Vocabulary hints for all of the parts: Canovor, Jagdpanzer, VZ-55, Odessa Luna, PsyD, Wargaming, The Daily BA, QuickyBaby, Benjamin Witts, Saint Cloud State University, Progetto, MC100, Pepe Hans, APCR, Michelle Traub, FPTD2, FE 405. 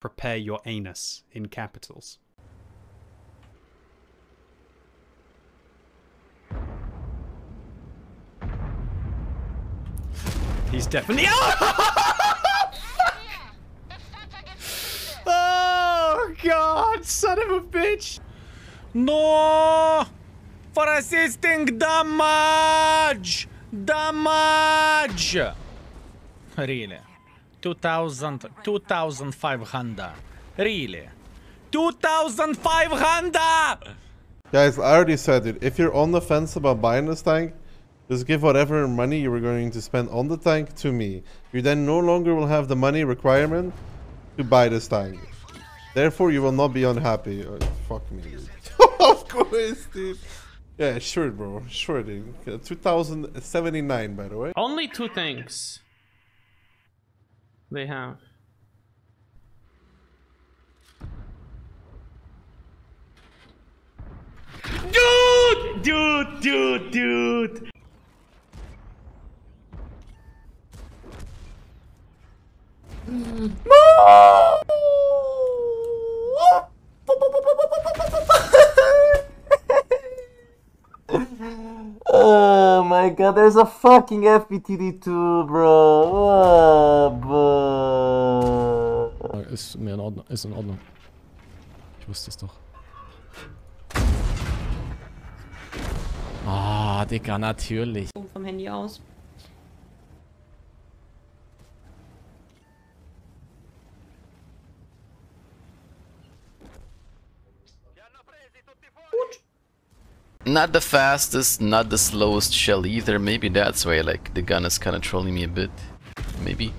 prepare your anus in capitals. He's definitely— Oh God, son of a bitch! No, for assisting damage, Really, 2,500. Really, 2,500. Guys, I already said it. If you're on the fence about buying this tank, just give whatever money you were going to spend on the tank to me. You then no longer will have the money requirement to buy this tank. Therefore, you will not be unhappy. Oh, fuck me, dude. Of course, dude. Yeah, sure, bro. Sure, dude. 2079, by the way. Only two tanks they have. Dude! Dude, dude, dude! No! Oh my God, there's a fucking FPTD2, bro. Oh, bro. Ist mir in Ordnung, ist in Ordnung. Ich wusste es doch. Ah, Digga, natürlich. Vom Handy aus. Not the fastest, not the slowest shell either. Maybe that's why, like, the gun is kind of trolling me a bit. Maybe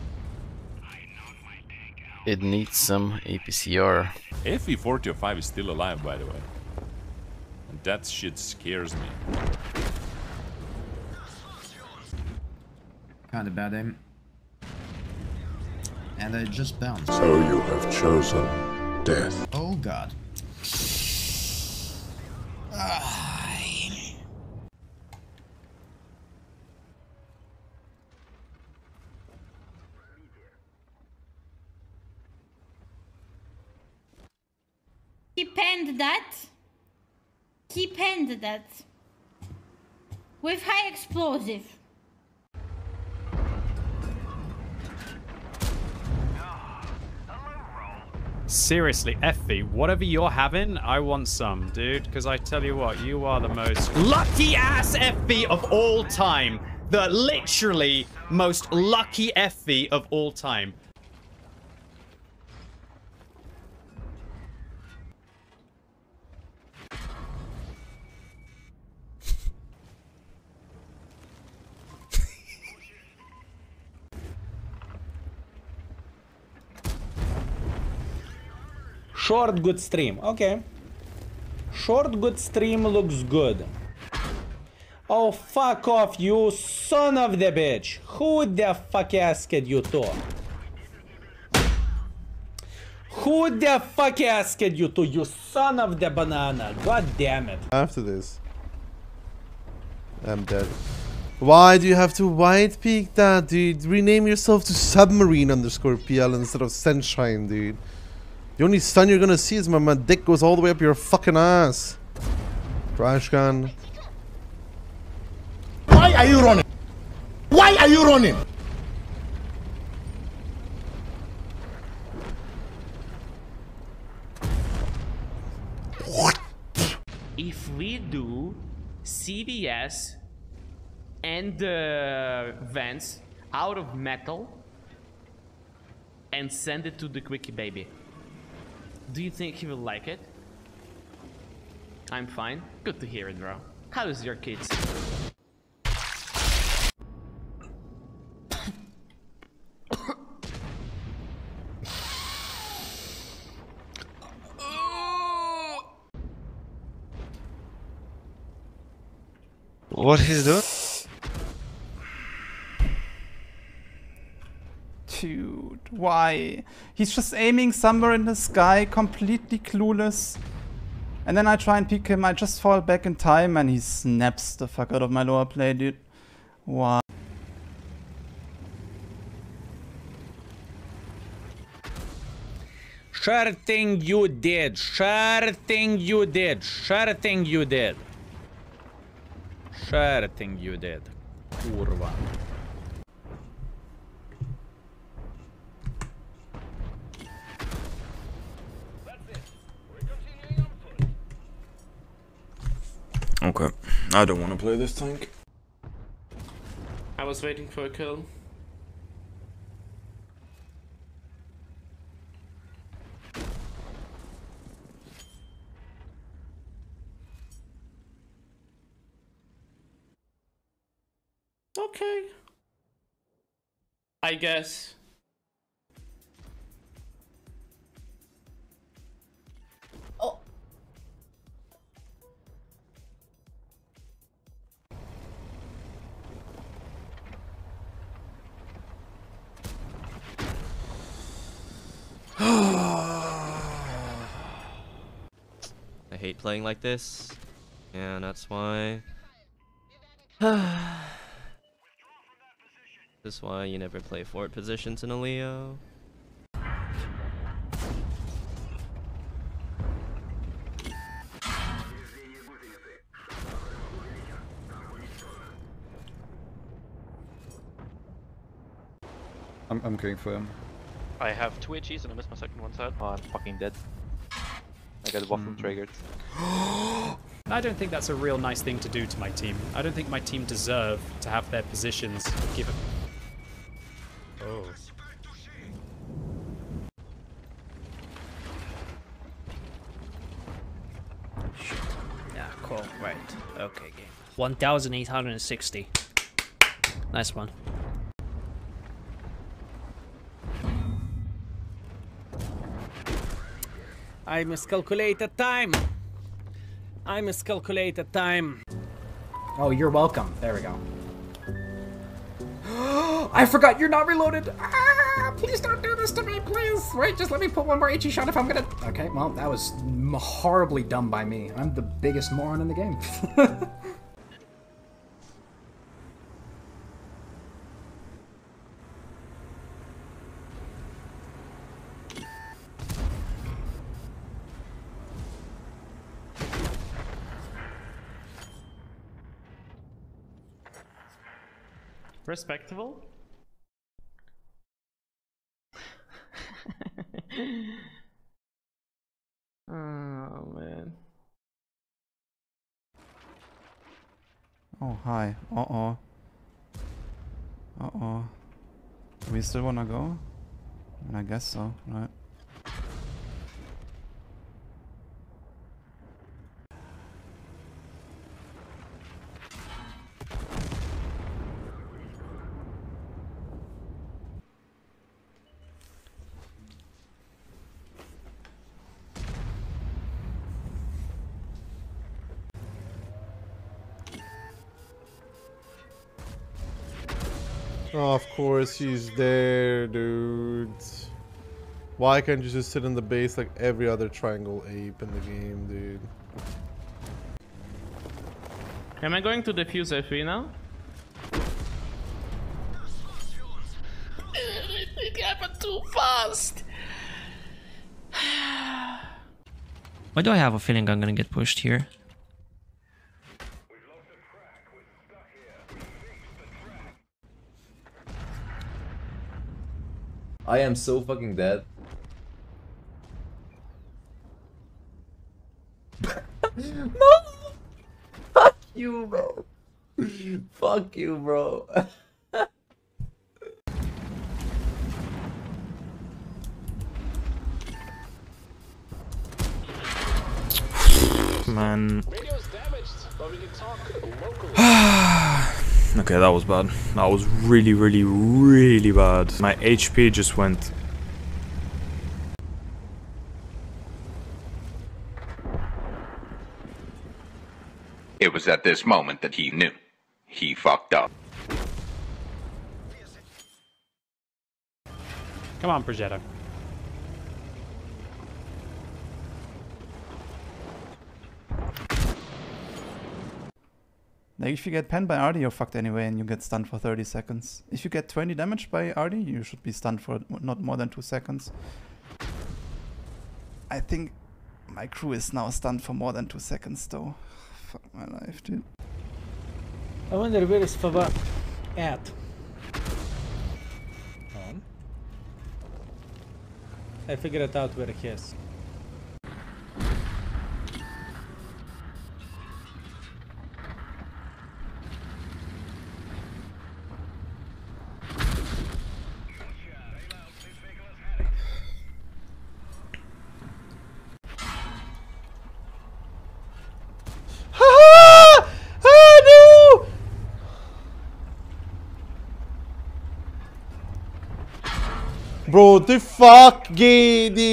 it needs some APCR. FE 405 is still alive, by the way. And that shit scares me. Kind of bad aim. And I just bounced. So you have chosen death. Oh God. Keep hand that with high explosive. Seriously, Effie, whatever you're having, I want some, dude, because I tell you what, you are the most lucky ass Effie of all time. The literally most lucky Effie of all time. Short, good stream. Okay. Short, good stream looks good. Oh, fuck off, you son of the bitch. Who the fuck asked you to? Who the fuck asked you to, you son of the banana? God damn it. After this, I'm dead. Why do you have to white peak that, dude? Rename yourself to submarine_PL instead of sunshine, dude. The only sun you're gonna see is when my dick goes all the way up your fucking ass. Trash can. Why are you running? Why are you running? If we do CBS and the vents out of metal and send it to the Quickie Baby. Do you think he will like it? I'm fine. Good to hear it, bro. How is your kids? What he's doing? Dude, why? He's just aiming somewhere in the sky, completely clueless. And then I try and pick him, I just fall back in time and he snaps the fuck out of my lower plate, dude. Why? Sure thing you did. Sure thing you did. Sure thing you did. Sure thing you did. Kurwa. Okay, I don't want to play this tank. I was waiting for a kill. Okay. I guess. I hate playing like this, and that's why this is why you never play forward positions in a Leo. I'm going for him. I have 2 HEs and I missed my second one side. Oh, I'm fucking dead. I got waffle triggered. I don't think that's a real nice thing to do to my team. I don't think my team deserve to have their positions given. Oh. Yeah, cool. Right. Okay, game. 1,860. Nice one. I miscalculated time. I miscalculated time. Oh, you're welcome. There we go. I forgot you're not reloaded. Ah, please don't do this to me, please. Wait, just let me put one more HE shot if I'm gonna. Okay, well, that was horribly dumb by me. I'm the biggest moron in the game. Respectable. Oh man. Oh hi. Uh-oh. Uh-oh. Do we still wanna go? And I guess so, right? Oh, of course he's there, dudes. Why can't you just sit in the base like every other triangle ape in the game, dude? Am I going to defuse FE now? It happened too fast! Why do I have a feeling I'm gonna get pushed here? I am so fucking dead. No! Fuck you, bro. Fuck you, bro. Man. Okay, that was bad. That was really, really, really bad. My HP just went. It was at this moment that he knew. He fucked up. Come on, Progetto. Like if you get penned by Arty, you're fucked anyway and you get stunned for 30 seconds. If you get 20 damage by Arty, you should be stunned for not more than 2 seconds. I think my crew is now stunned for more than 2 seconds though. Fuck my life, dude. I wonder where is Fava at? I figured out where he is. Bro, the fucking dude.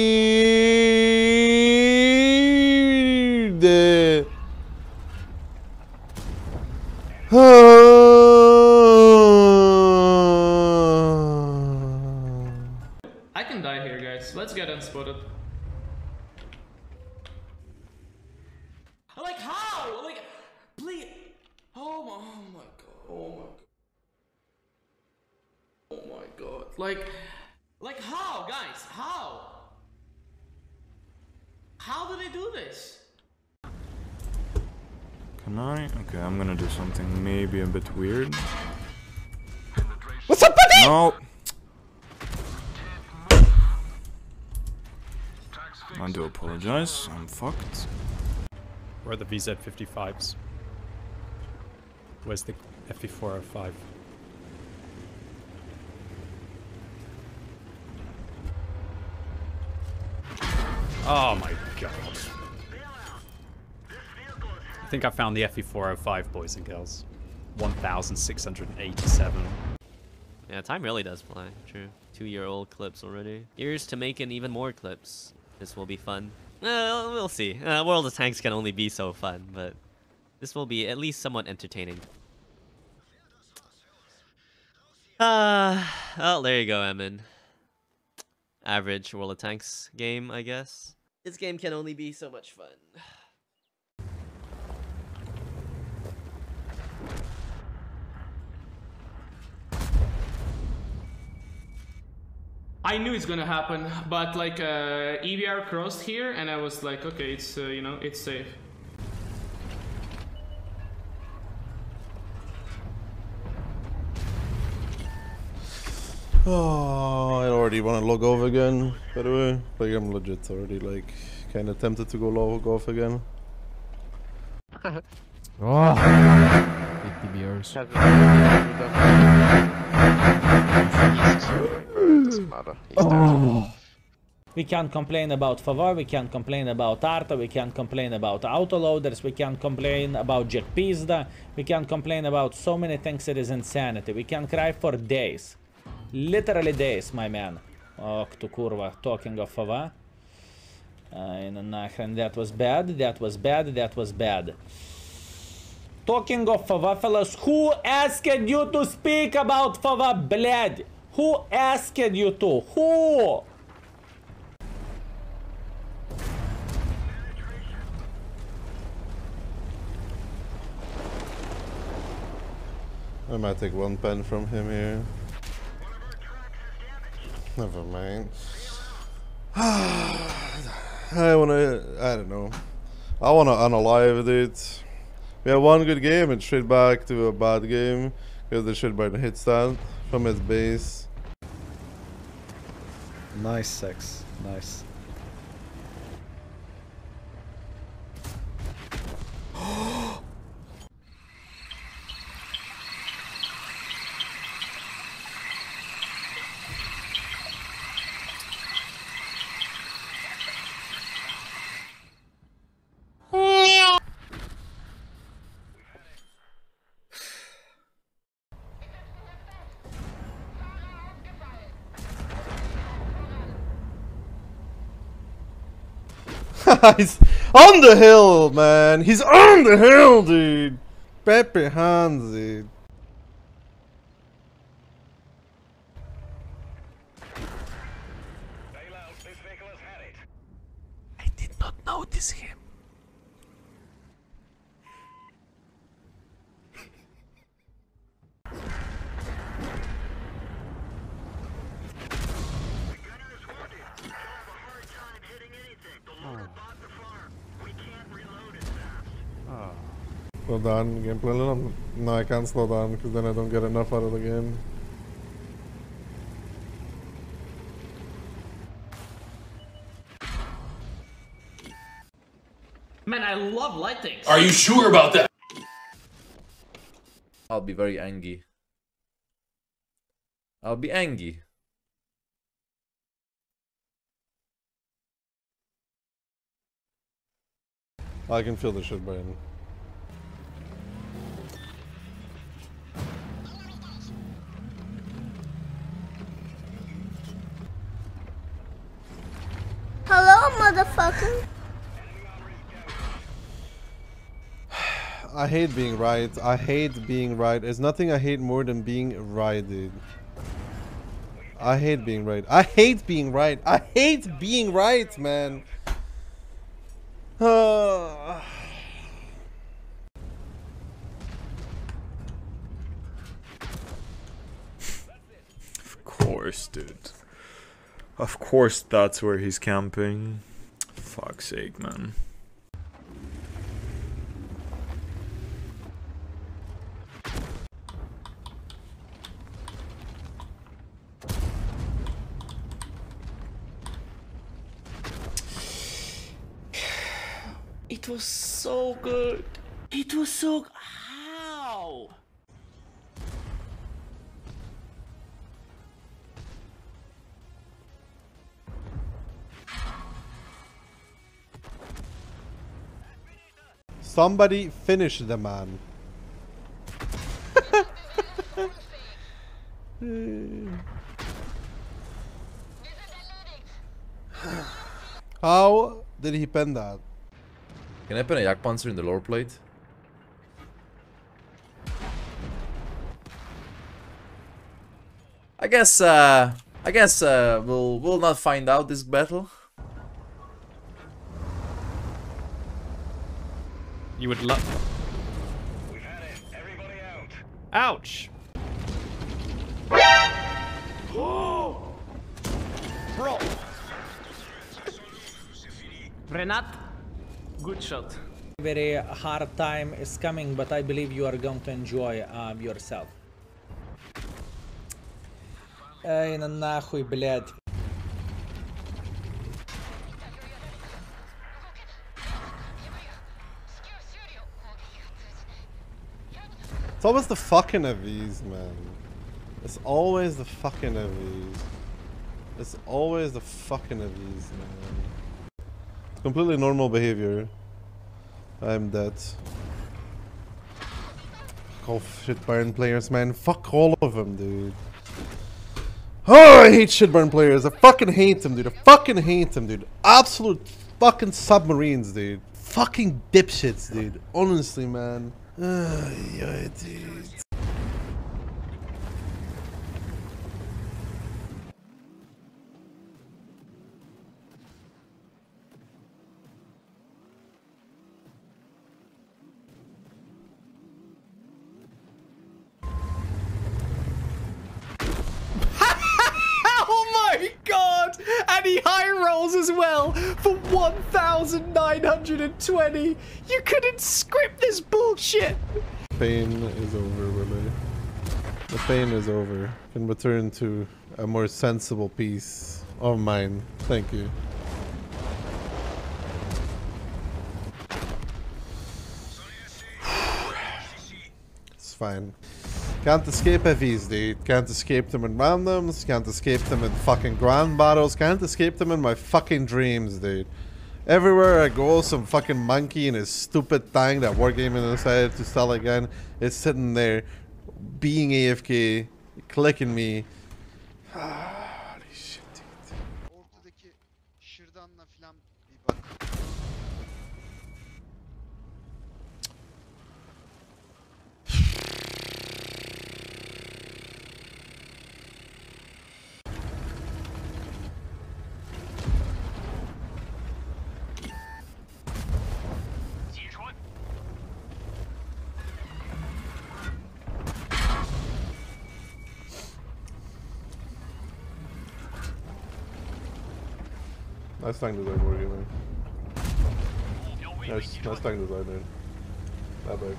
I can die here, guys. Let's get unspotted. Like how? Like, please. Oh my god. Like how, guys? How? How do they do this? Can I? Okay, I'm gonna do something maybe a bit weird. What's up, buddy? No. I do apologize. I'm fucked. Where are the VZ-55s? Where's the FE 405? Oh my god. I think I found the FE 405, boys and girls. 1,687. Yeah, time really does fly, true. 2-year-old clips already. Years to make in even more clips. This will be fun. We'll see. World of Tanks can only be so fun, but this will be at least somewhat entertaining. Oh, there you go, Emin. Average World of Tanks game, I guess. This game can only be so much fun. I knew it's gonna happen, but like EVR crossed here and I was like, okay, it's you know, it's safe. Oh, I already want to log off again, by the way. Like, I'm legit already, like, kind of tempted to go log off again. Oh, big TBRs. Oh. We can't complain about Favor, we can't complain about Arta, we can't complain about autoloaders, we can't complain about Jagdpanzer, we can't complain about so many things, it is insanity. We can cry for days. Literally days, my man. Och tu kurwa, talking of Fava. That was bad. Talking of Fava, fellas, who asked you to speak about Fava, bled? Who asked you to? Who? I might take one pen from him here. Never mind. I don't know. I wanna unalive it. We had one good game and straight back to a bad game. Because the shit by the hit stand from his base. Nice sex. Nice. He's on the hill, man. He's on the hill, dude. Pepe Hans, dude. I did not notice him. Slow down gameplay. No, I can't slow down because then I don't get enough out of the game. Man, I love lightings. Are you sure about that? I'll be very angry. I'll be angry. I can feel the shit burning. Motherfucker. I hate being right. I hate being right. There's nothing I hate more than being right, dude. I hate being right. I hate being right. I hate being right, man. Of course, dude. Of course that's where he's camping. Fuck's sake, man. It was so good. It was so... How? Somebody finish the man. How did he pen that? Can I pen a Jagdpanzer in the lower plate? I guess we'll not find out this battle. You would love. We've had it. Everybody out. Ouch. Oh. Bro. Renat, good shot. Very hard time is coming, but I believe you are going to enjoy yourself. Эй, нахуй, блядь. It's always the fucking FVs, man. It's always the fucking FVs. It's always the fucking FVs, man. It's completely normal behavior. I'm dead. Fuck off shitburn players, man. Fuck all of them, dude. Oh, I hate shitburn players. I fucking hate them, dude. I fucking hate them, dude. Absolute fucking submarines, dude. Fucking dipshits, dude. Honestly, man. Yeah, dude. Oh my god! And he high rolls as well for 1,920. You couldn't script this bullshit. Pain is over, really. The pain is over. Can return to a more sensible peace of mind. Thank you. It's fine. Can't escape FEs, dude. Can't escape them in randoms. Can't escape them in fucking grand battles. Can't escape them in my fucking dreams, dude. Everywhere I go, some fucking monkey in his stupid tank that Wargaming decided to sell again is sitting there, being AFK, clicking me. Holy shit, dude. Nice tank design, Wargaming. Nice tank design, dude. That big.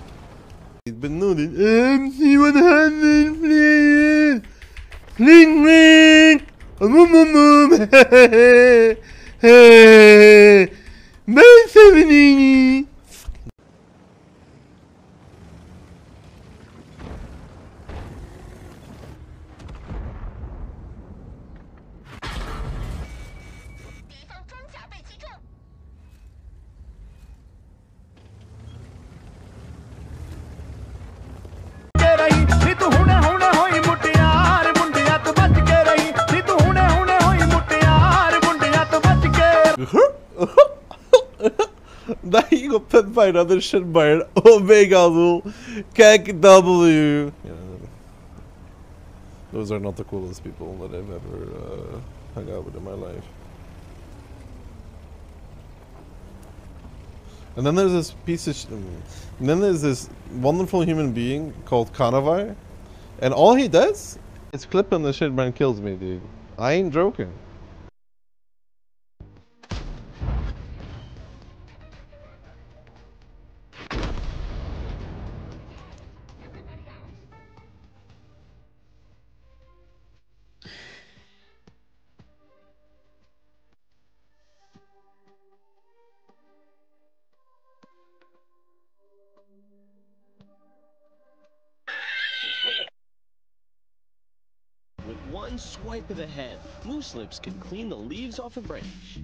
But no, the MC100 player. Ring ring. Hey. Hey. Daí o tanto beira deixar beira Omega Azul KW. Those are not the coolest people that I've ever hung out with in my life. And then there's this piece of and then there's this wonderful human being called Canovor, and all he does is clip on the shit man kills me, dude. I ain't joking. One swipe of the hand, moose lips can clean the leaves off a branch.